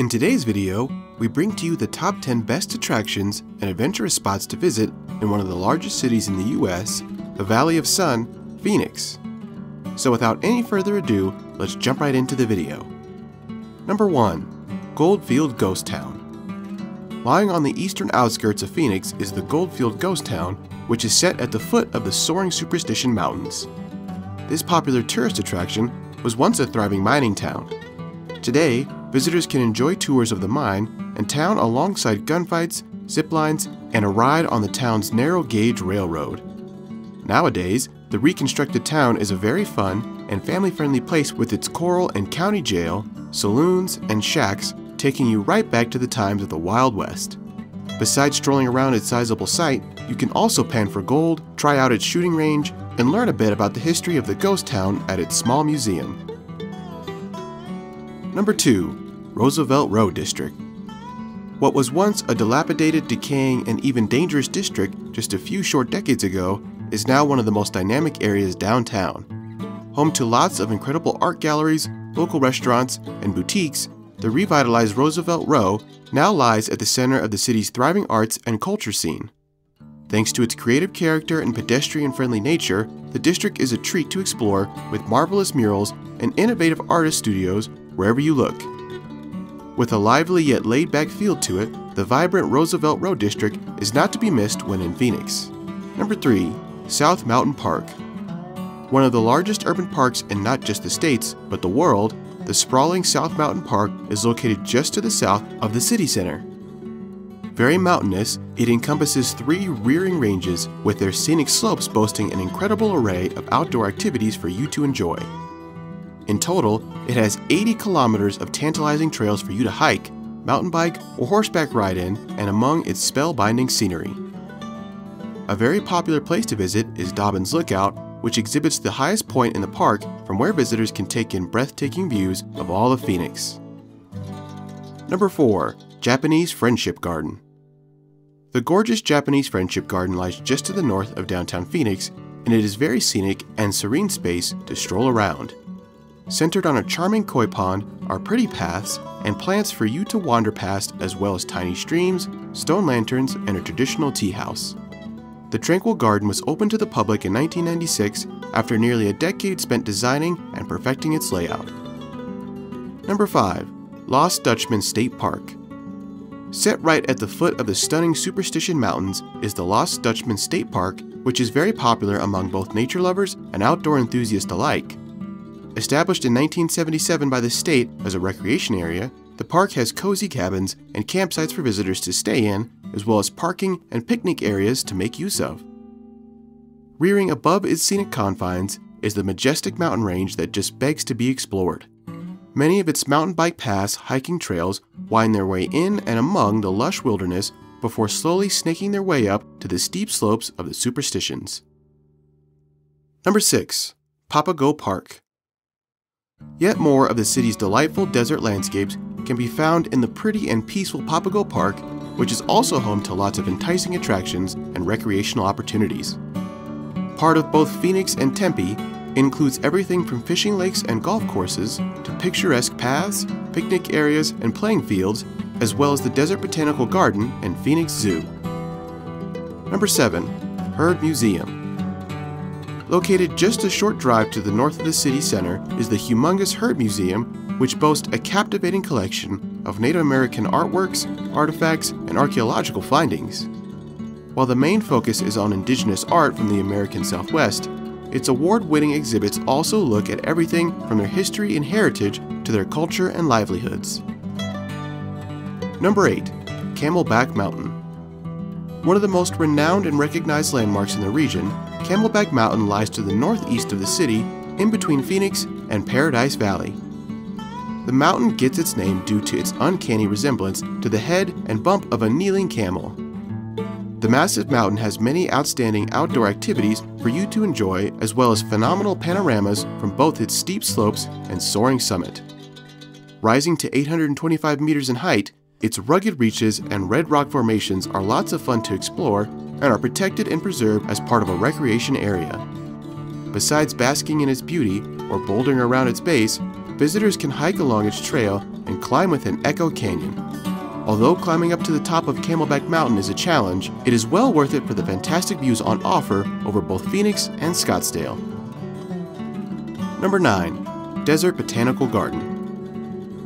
In today's video, we bring to you the top 10 best attractions and adventurous spots to visit in one of the largest cities in the US, the Valley of Sun, Phoenix. So without any further ado, let's jump right into the video. Number 1. Goldfield Ghost Town. Lying on the eastern outskirts of Phoenix is the Goldfield Ghost Town, which is set at the foot of the soaring Superstition Mountains. This popular tourist attraction was once a thriving mining town. Today, visitors can enjoy tours of the mine and town alongside gunfights, zip lines, and a ride on the town's narrow-gauge railroad. Nowadays, the reconstructed town is a very fun and family-friendly place with its coral and county jail, saloons, and shacks, taking you right back to the times of the Wild West. Besides strolling around its sizable site, you can also pan for gold, try out its shooting range, and learn a bit about the history of the ghost town at its small museum. Number 2. Roosevelt Row District. What was once a dilapidated, decaying, and even dangerous district just a few short decades ago is now one of the most dynamic areas downtown. Home to lots of incredible art galleries, local restaurants, and boutiques, the revitalized Roosevelt Row now lies at the center of the city's thriving arts and culture scene. Thanks to its creative character and pedestrian-friendly nature, the district is a treat to explore with marvelous murals and innovative artist studios wherever you look. With a lively yet laid-back feel to it, the vibrant Roosevelt Row District is not to be missed when in Phoenix. Number 3. South Mountain Park. One of the largest urban parks in not just the States, but the world, the sprawling South Mountain Park is located just to the south of the city center. Very mountainous, it encompasses three rearing ranges with their scenic slopes boasting an incredible array of outdoor activities for you to enjoy. In total, it has 80 kilometers of tantalizing trails for you to hike, mountain bike, or horseback ride in, and among its spellbinding scenery. A very popular place to visit is Dobbins Lookout, which exhibits the highest point in the park from where visitors can take in breathtaking views of all of Phoenix. Number 4. Japanese Friendship Garden. The gorgeous Japanese Friendship Garden lies just to the north of downtown Phoenix, and it is very scenic and serene space to stroll around. Centered on a charming koi pond are pretty paths and plants for you to wander past, as well as tiny streams, stone lanterns, and a traditional tea house. The tranquil garden was opened to the public in 1996 after nearly a decade spent designing and perfecting its layout. Number 5. Lost Dutchman State Park. Set right at the foot of the stunning Superstition Mountains is the Lost Dutchman State Park, which is very popular among both nature lovers and outdoor enthusiasts alike. Established in 1977 by the state as a recreation area, the park has cozy cabins and campsites for visitors to stay in, as well as parking and picnic areas to make use of. Rearing above its scenic confines is the majestic mountain range that just begs to be explored. Many of its mountain bike paths, hiking trails wind their way in and among the lush wilderness before slowly snaking their way up to the steep slopes of the Superstitions. Number 6. Papago Park. Yet more of the city's delightful desert landscapes can be found in the pretty and peaceful Papago Park, which is also home to lots of enticing attractions and recreational opportunities. Part of both Phoenix and Tempe, includes everything from fishing lakes and golf courses to picturesque paths, picnic areas, and playing fields, as well as the Desert Botanical Garden and Phoenix Zoo. Number 7. Heard Museum. Located just a short drive to the north of the city center is the humongous Heard Museum, which boasts a captivating collection of Native American artworks, artifacts, and archaeological findings. While the main focus is on indigenous art from the American Southwest, its award-winning exhibits also look at everything from their history and heritage to their culture and livelihoods. Number 8. Camelback Mountain. One of the most renowned and recognized landmarks in the region, Camelback Mountain lies to the northeast of the city, in between Phoenix and Paradise Valley. The mountain gets its name due to its uncanny resemblance to the head and bump of a kneeling camel. The massive mountain has many outstanding outdoor activities for you to enjoy, as well as phenomenal panoramas from both its steep slopes and soaring summit. Rising to 825 meters in height, its rugged reaches and red rock formations are lots of fun to explore and are protected and preserved as part of a recreation area. Besides basking in its beauty or bouldering around its base, visitors can hike along its trail and and climb within Echo Canyon. Although climbing up to the top of Camelback Mountain is a challenge, it is well worth it for the fantastic views on offer over both Phoenix and Scottsdale. Number 9. Desert Botanical Garden.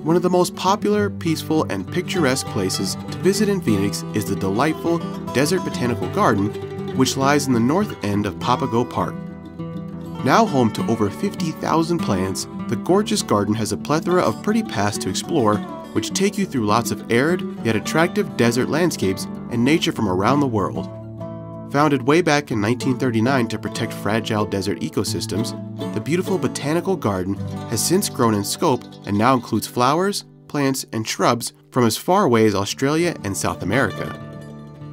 One of the most popular, peaceful, and picturesque places to visit in Phoenix is the delightful Desert Botanical Garden, which lies in the north end of Papago Park. Now home to over 50,000 plants, the gorgeous garden has a plethora of pretty paths to explore, which take you through lots of arid yet attractive desert landscapes and nature from around the world. Founded way back in 1939 to protect fragile desert ecosystems, the beautiful botanical garden has since grown in scope and now includes flowers, plants, and shrubs from as far away as Australia and South America.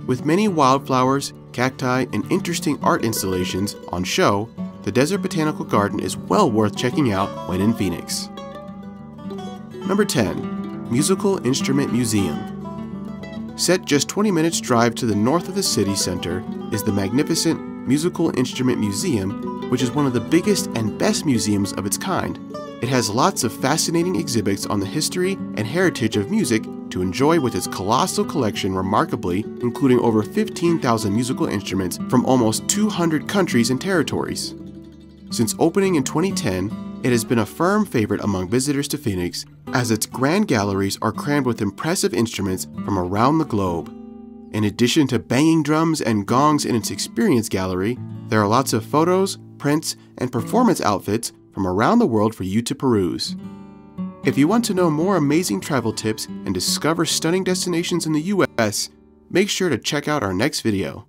With many wildflowers, cacti, and interesting art installations on show, the Desert Botanical Garden is well worth checking out when in Phoenix. Number 10. Musical Instrument Museum. Set just 20 minutes drive to the north of the city center is the magnificent Musical Instrument Museum, which is one of the biggest and best museums of its kind. It has lots of fascinating exhibits on the history and heritage of music to enjoy with its colossal collection, remarkably including over 15,000 musical instruments from almost 200 countries and territories. Since opening in 2010, it has been a firm favorite among visitors to Phoenix, as its grand galleries are crammed with impressive instruments from around the globe. In addition to banging drums and gongs in its experience gallery, there are lots of photos, prints, and performance outfits from around the world for you to peruse. If you want to know more amazing travel tips and discover stunning destinations in the US, make sure to check out our next video.